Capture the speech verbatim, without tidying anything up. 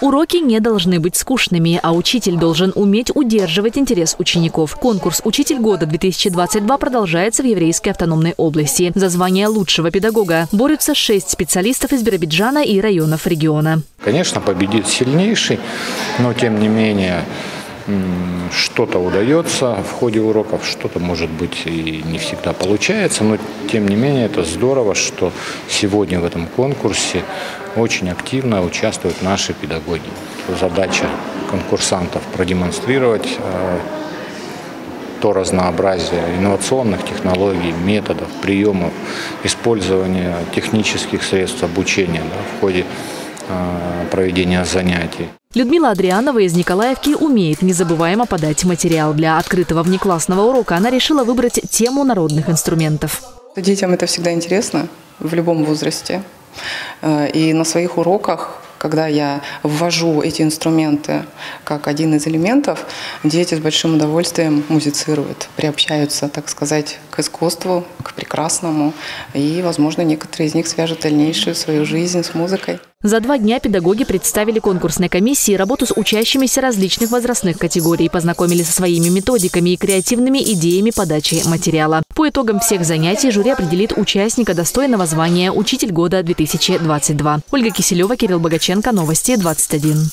Уроки не должны быть скучными, а учитель должен уметь удерживать интерес учеников. Конкурс «Учитель года-две тысячи двадцать два» продолжается в Еврейской автономной области. За звание лучшего педагога борются шесть специалистов из Биробиджана и районов региона. Конечно, победит сильнейший, но тем не менее что-то удается в ходе уроков, что-то, может быть, и не всегда получается, но тем не менее это здорово, что сегодня в этом конкурсе очень активно участвуют наши педагоги. Задача конкурсантов продемонстрировать то разнообразие инновационных технологий, методов, приемов, использования технических средств обучения, да, в ходе проведения занятий. Людмила Адрианова из Николаевки умеет незабываемо подать материал. Для открытого внеклассного урока она решила выбрать тему народных инструментов. Детям это всегда интересно, в любом возрасте. И на своих уроках, когда я ввожу эти инструменты как один из элементов, дети с большим удовольствием музицируют, приобщаются, так сказать, к искусству, к прекрасному. И, возможно, некоторые из них свяжут дальнейшую свою жизнь с музыкой. За два дня педагоги представили конкурсной комиссии работу с учащимися различных возрастных категорий, познакомили со своими методиками и креативными идеями подачи материала. По итогам всех занятий жюри определит участника достойного звания «Учитель года-две тысячи двадцать два». Ольга Киселева, Кирилл Богаченко, новости двадцать один.